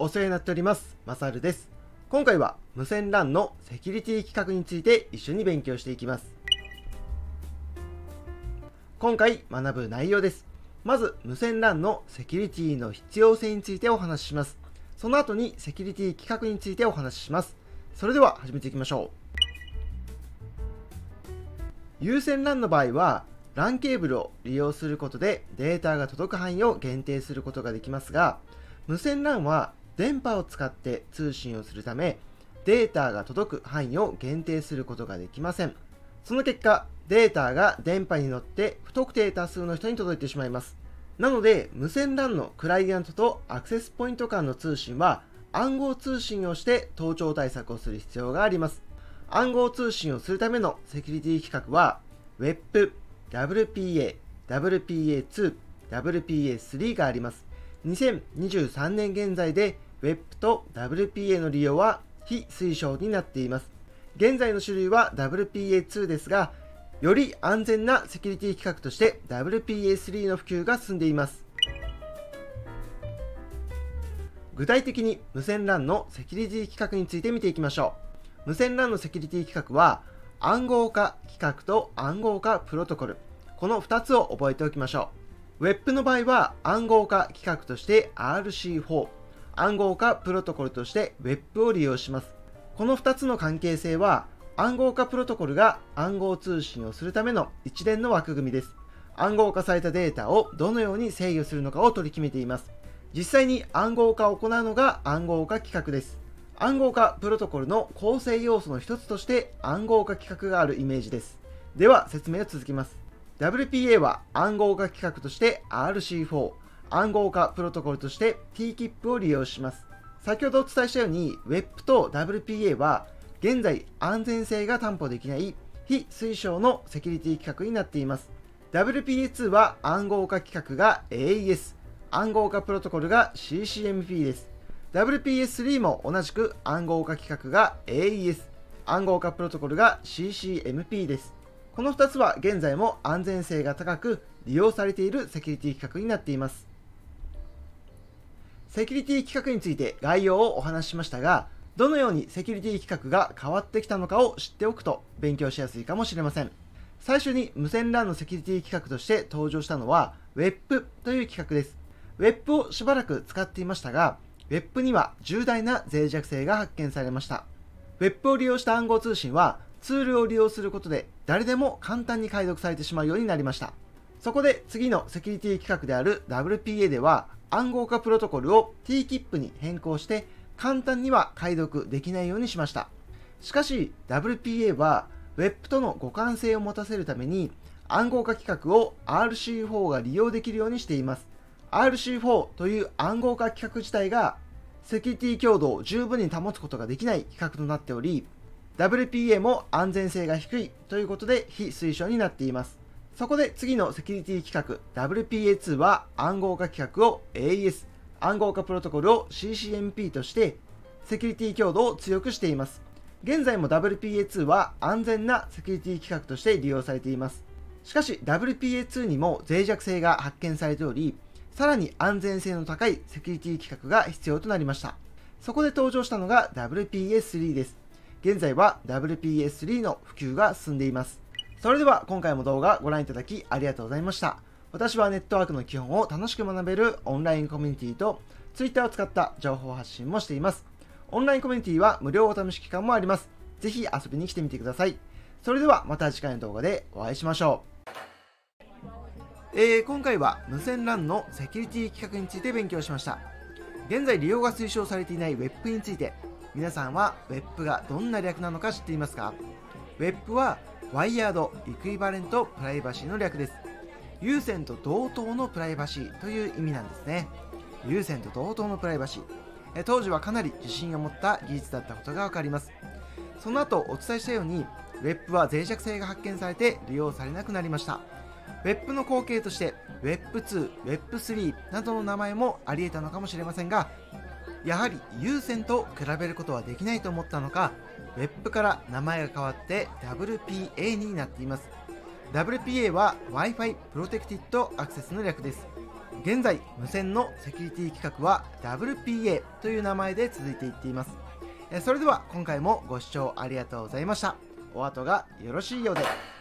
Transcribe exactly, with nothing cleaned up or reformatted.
お世話になっております。マサルです。今回は無線 ラン のセキュリティ規格について一緒に勉強していきます。今回学ぶ内容です。まず無線 ラン のセキュリティの必要性についてお話しします。その後にセキュリティ規格についてお話しします。それでは始めていきましょう。有線 ラン の場合は、ラン ケーブルを利用することでデータが届く範囲を限定することができますが、無線 ラン は電波を使って通信をするため、データが届く範囲を限定することができません。その結果、データが電波に乗って不特定多数の人に届いてしまいます。なので、無線 ラン のクライアントとアクセスポイント間の通信は暗号通信をして盗聴対策をする必要があります。暗号通信をするためのセキュリティ規格は ウェップ、ダブリューピーエー、ダブリューピーエーツー、ダブリューピーエースリー があります。にせんにじゅうさんねん現在で ウェップ と ダブリューピーエー の利用は非推奨になっています。現在の種類は ダブリューピーエーツー ですが、より安全なセキュリティ規格として ダブリューピーエースリー の普及が進んでいます。具体的に無線 ラン のセキュリティ規格について見ていきましょう。無線 ラン のセキュリティ規格は、暗号化規格と暗号化プロトコル、このふたつを覚えておきましょう。 ウェップ の場合は暗号化規格として アールシーフォー、 暗号化プロトコルとして ウェップ を利用します。このふたつの関係性は、暗号化プロトコルが暗号通信をするための一連の枠組みです。暗号化されたデータをどのように制御するのかを取り決めています。実際に暗号化を行うのが暗号化規格です。暗号化プロトコルの構成要素の一つとして暗号化規格があるイメージです。では説明を続けます。ダブリューピーエー は暗号化規格として アールシーフォー、暗号化プロトコルとして ティーキップ を利用します。先ほどお伝えしたように ウェップ と ダブリューピーエー は現在安全性が担保できない非推奨のセキュリティ規格になっています。ダブリューピーエーツー は暗号化規格が エーイーエス、暗号化プロトコルが シーシーエムピー です。ダブリューピーエースリー も同じく暗号化規格が エーイーエス、暗号化プロトコルが シーシーエムピー です。このふたつは現在も安全性が高く利用されているセキュリティ規格になっています。セキュリティ規格について概要をお話ししましたが、どのようにセキュリティ規格が変わってきたのかを知っておくと勉強しやすいかもしれません。最初に無線 ラン のセキュリティ規格として登場したのは ウェップ という規格です。ウェップ をしばらく使っていましたが、ウェップ には重大な脆弱性が発見されました。ウェップ を利用した暗号通信はツールを利用することで誰でも簡単に解読されてしまうようになりました。そこで次のセキュリティ規格である ダブリューピーエー では暗号化プロトコルを ティーキップ に変更して簡単には解読できないようにしました。しかし ダブリューピーエー は ウェップ との互換性を持たせるために暗号化規格を アールシーフォー が利用できるようにしています。アールシーフォー という暗号化規格自体がセキュリティ強度を十分に保つことができない規格となっており、 ダブリューピーエー も安全性が低いということで非推奨になっています。そこで次のセキュリティ規格 ダブリューピーエーツー は暗号化規格を エーイーエス、 暗号化プロトコルを シーシーエムピー としてセキュリティ強度を強くしています。現在も ダブリューピーエーツー は安全なセキュリティ規格として利用されています。しかし ダブリューピーエーツー にも脆弱性が発見されており、さらに安全性の高いセキュリティ規格が必要となりました。そこで登場したのが ダブリューピーエースリー です。現在は ダブリューピーエースリー の普及が進んでいます。それでは今回も動画ご覧いただきありがとうございました。私はネットワークの基本を楽しく学べるオンラインコミュニティと ツイッター を使った情報発信もしています。オンラインコミュニティは無料お試し期間もあります。ぜひ遊びに来てみてください。それではまた次回の動画でお会いしましょう。えー、今回は無線 ラン のセキュリティ規格について勉強しました。現在利用が推奨されていない ウェップ について、皆さんは ウェップ がどんな略なのか知っていますか？ ウェップ はワイヤード・イクイバレント・プライバシーの略です。有線と同等のプライバシーという意味なんですね。有線と同等のプライバシー。え当時はかなり自信を持った技術だったことがわかります。その後お伝えしたように ウェップ は脆弱性が発見されて利用されなくなりました。ウェップ の後継として ウェップツー、ウェップスリー などの名前もあり得たのかもしれませんが、やはり有線と比べることはできないと思ったのか、 ウェップ から名前が変わって ダブリューピーエー になっています。ダブリューピーエー は ワイファイ プロテクティッド アクセス の略です。現在無線のセキュリティ規格は ダブリューピーエー という名前で続いていっています。それでは今回もご視聴ありがとうございました。お後がよろしいようで。